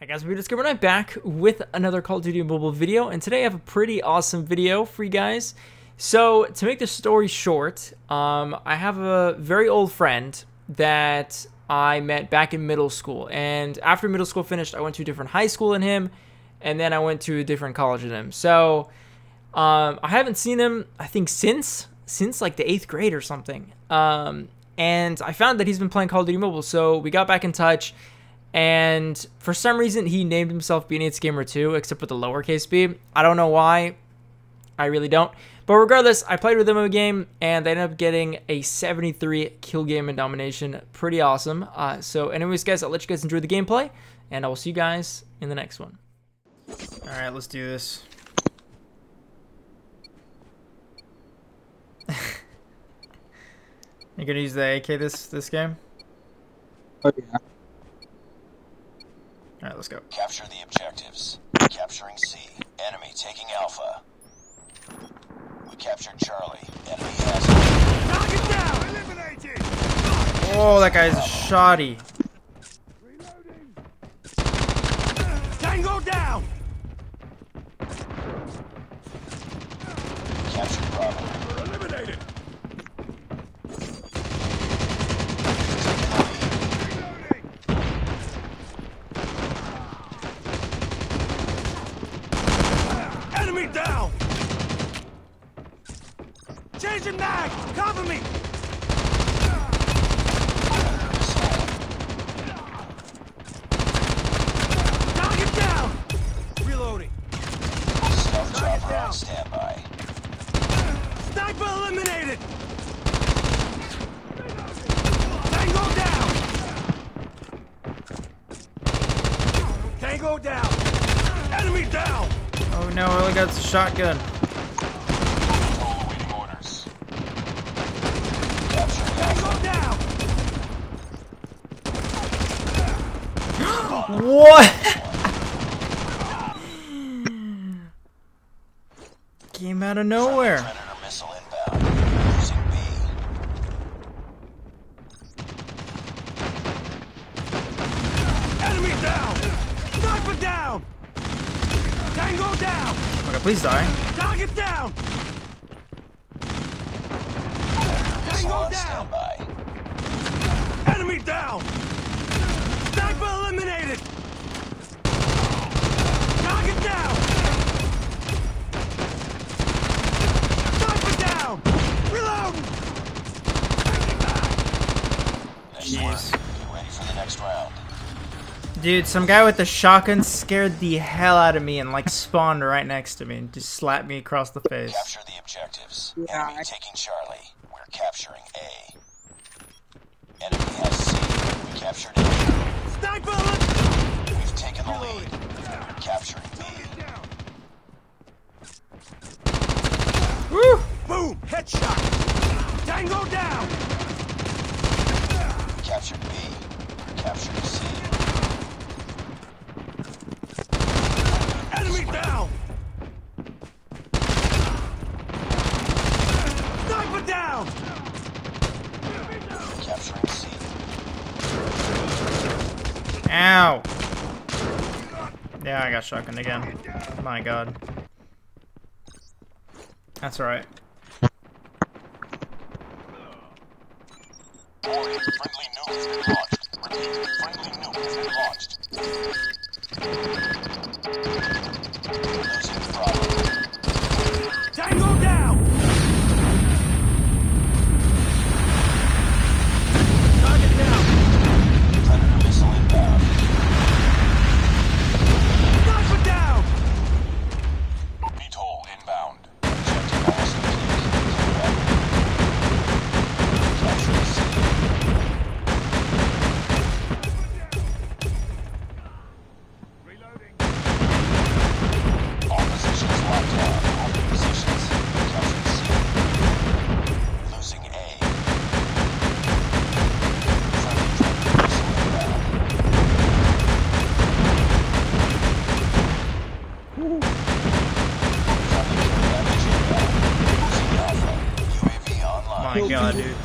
Hey guys, Bnatesgamer2 and I'm back with another Call of Duty Mobile video, and today I have a pretty awesome video for you guys. So, to make the story short, I have a very old friend that I met back in middle school, and after middle school finished, I went to a different high school than him, and then I went to a different college than him. So, I haven't seen him, I think, since like the 8th grade or something, and I found that he's been playing Call of Duty Mobile, so we got back in touch. And for some reason, he named himself Bnatesgamer2, except with the lowercase b. I don't know why. I really don't. But regardless, I played with him in a game, and they ended up getting a 73 kill game in domination. Pretty awesome. So anyways, guys, I'll let you guys enjoy the gameplay, and I will see you guys in the next one. All right, let's do this. You're going to use the AK this game? Oh, yeah. All right, let's go. Capture the objectives. Capturing C. Enemy taking Alpha. We captured Charlie. Enemy has. Knock it down! Eliminate it! Oh, that guy's shoddy. Reloading. Tango down! Captured Bravo. Eliminated. Down! Change your mag! Cover me! Knock it down! Reloading. Stealth chopper on standby. Sniper eliminated! Tango down! Tango down! Enemy down! Oh no, I only got the shotgun. All awaiting orders. Go down. What? Came out of nowhere. Predator missile inbound. Using B. Enemy down. Sniper down. Tango down! Okay, please die. Target down! Tango down! Enemy down! Sniper eliminated! Target down! Sniper down! Reload! Jeez. Get ready for the next round. Dude, some guy with a shotgun scared the hell out of me and like spawned right next to me and just slapped me across the face. Capture the objectives. Yeah. Enemy taking Charlie. We're capturing A. Enemy has C. We captured A. Sniper! We've taken the lead. We're capturing B. Woo! Boom! Headshot! Tango down! We captured B. We're capturing C. Enemy down! Sniper down! Capturing C. Ow! Yeah, I got shotgun again. My god. That's alright. Friendly nuke has been launched. Repeat, friendly nuke has been launched. Tango down! Target down! Predator missile inbound. Sniper down! VTOL inbound. Oh my god, dude.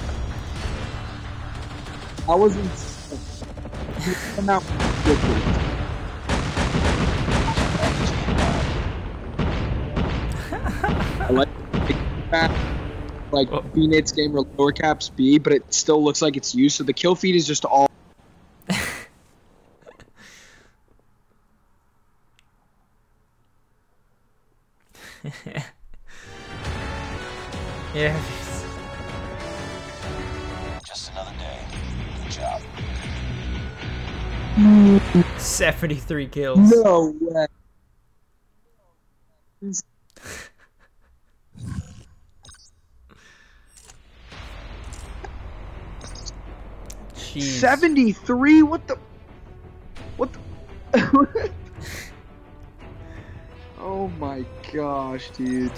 I wasn't. like Bnatesgamer lower caps B, but it still looks like it's used. So the kill feed is just all. Yeah. Just another day. Good job. 73 kills. No way. Jeez. 73? What the? What the? Oh my gosh, dude.